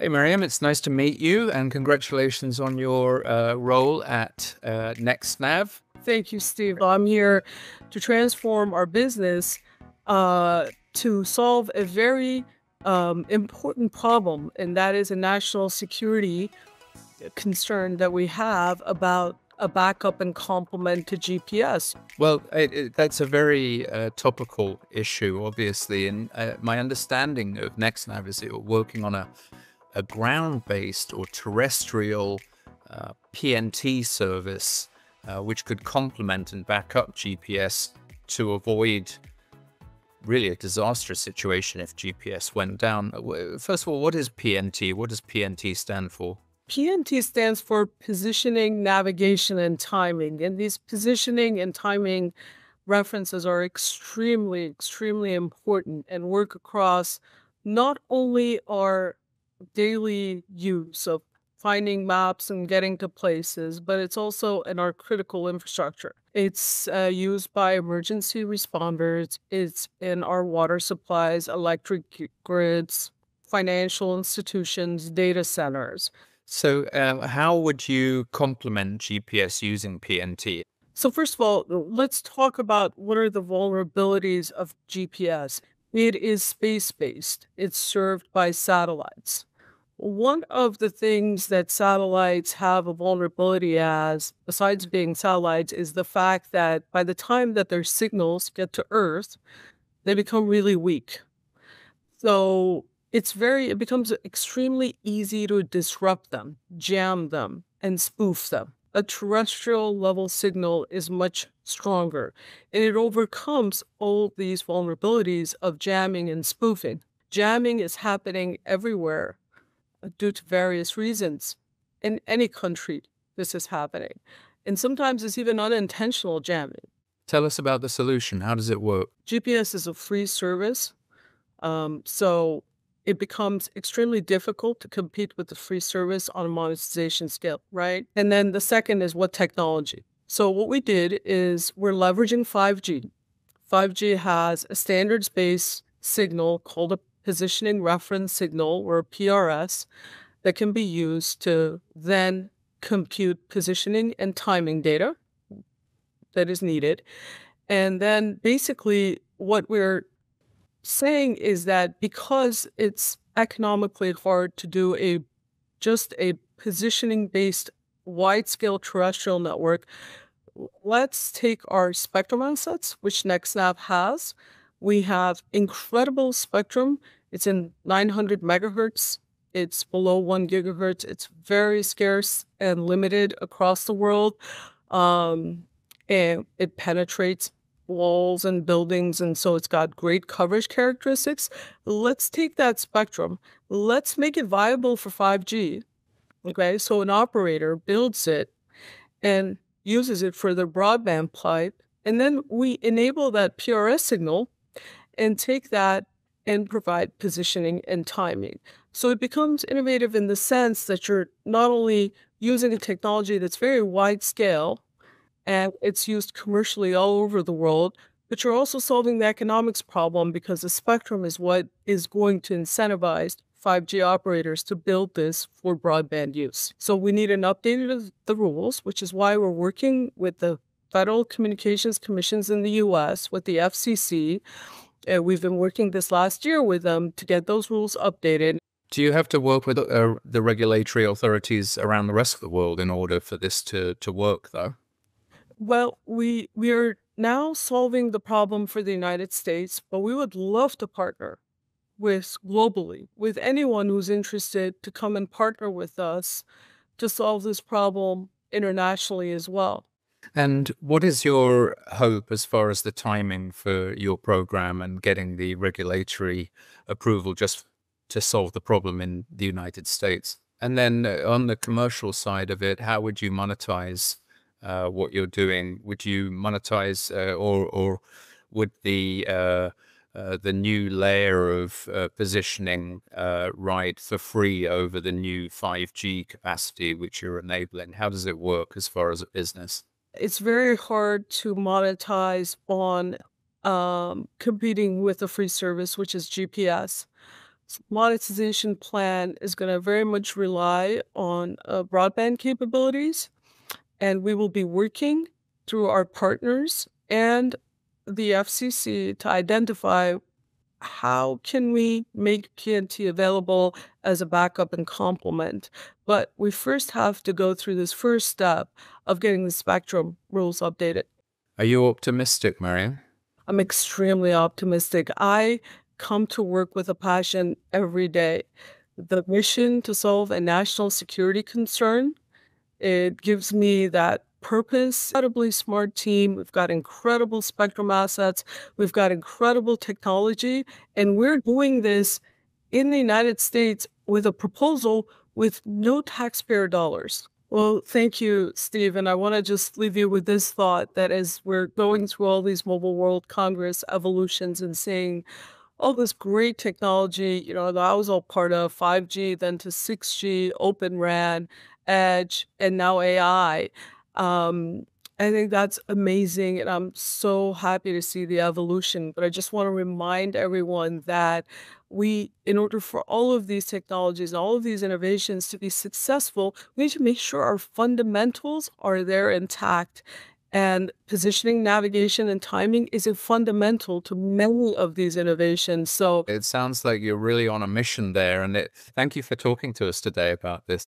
Hey Mariam, it's nice to meet you and congratulations on your role at NextNav. Thank you, Steve. I'm here to transform our business to solve a very important problem, and that is a national security concern that we have about a backup and complement to GPS. Well, that's a very topical issue, obviously, and my understanding of NextNav is you're working on a ground-based or terrestrial PNT service which could complement and back up GPS to avoid really a disastrous situation if GPS went down. First of all, what is PNT? What does PNT stand for? PNT stands for positioning, navigation, and timing. And these positioning and timing references are extremely, extremely important and work across not only our daily use of finding maps and getting to places, but it's also in our critical infrastructure. It's used by emergency responders. It's in our water supplies, electric grids, financial institutions, data centers. So how would you complement GPS using PNT? So first of all, let's talk about what are the vulnerabilities of GPS. It is space-based. It's served by satellites. One of the things that satellites have a vulnerability as, besides being satellites, is the fact that by the time that their signals get to Earth, they become really weak. So it becomes extremely easy to disrupt them, jam them, and spoof them. A terrestrial level signal is much stronger, and it overcomes all these vulnerabilities of jamming and spoofing. Jamming is happening everywhere due to various reasons. In any country, this is happening. And sometimes it's even unintentional jamming. Tell us about the solution. How does it work? GPS is a free service, so it becomes extremely difficult to compete with the free service on a monetization scale, right? And then the second is what technology. So what we did is we're leveraging 5G. 5G has a standards-based signal called a positioning reference signal, or PRS, that can be used to then compute positioning and timing data that is needed. And then basically what we're saying is that because it's economically hard to do just a positioning-based wide-scale terrestrial network, let's take our spectrum assets, which NextNav has. We have incredible spectrum. It's in 900 megahertz. It's below 1 gigahertz. It's very scarce and limited across the world. And it penetrates walls and buildings, and so it's got great coverage characteristics. Let's take that spectrum. Let's make it viable for 5G. Okay, so an operator builds it and uses it for their broadband pipe, and then we enable that PRS signal and take that and provide positioning and timing. So it becomes innovative in the sense that you're not only using a technology that's very wide scale, and it's used commercially all over the world, but you're also solving the economics problem because the spectrum is what is going to incentivize 5G operators to build this for broadband use. So we need an update of the rules, which is why we're working with the Federal Communications Commissions in the U.S., with the FCC. We've been working this last year with them to get those rules updated. Do you have to work with the regulatory authorities around the rest of the world in order for this to work, though? Well, we are now solving the problem for the United States, but we would love to partner globally with anyone who's interested to come and partner with us to solve this problem internationally as well. And what is your hope as far as the timing for your program and getting the regulatory approval just to solve the problem in the United States? And then on the commercial side of it, how would you monetize what you're doing? Would you monetize or would the new layer of positioning ride for free over the new 5G capacity which you're enabling? How does it work as far as a business? It's very hard to monetize on competing with a free service, which is GPS. monetization plan is going to very much rely on broadband capabilities, and we will be working through our partners and the FCC to identify how can we make PNT available as a backup and complement. But we first have to go through this first step of getting the spectrum rules updated. Are you optimistic, Mariam? I'm extremely optimistic. I come to work with a passion every day. The mission to solve a national security concern, it gives me that purpose. Incredibly smart team. We've got incredible spectrum assets. We've got incredible technology. And we're doing this in the United States with a proposal with no taxpayer dollars. Well, thank you, Steve. And I want to just leave you with this thought that as we're going through all these Mobile World Congress evolutions and seeing all this great technology, you know, that I was all part of, 5G, then to 6G, Open RAN, Edge, and now AI. I think that's amazing, and I'm so happy to see the evolution. But I just want to remind everyone that we, in order for all of these technologies and all of these innovations to be successful, we need to make sure our fundamentals are there intact. And positioning, navigation, and timing is a fundamental to many of these innovations. So it sounds like you're really on a mission there. And thank you for talking to us today about this.